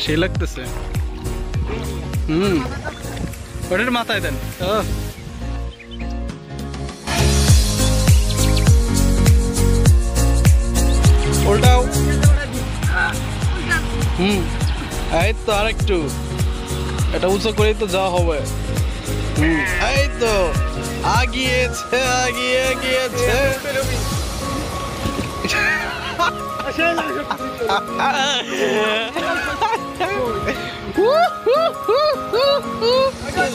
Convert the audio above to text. She looked the same. What did Matai then? Oh. Hold out. I thought I too. It also great to Zahoe. I thought Aggie it's Aggie. Woo hoo hoo hoo hoo. Hey!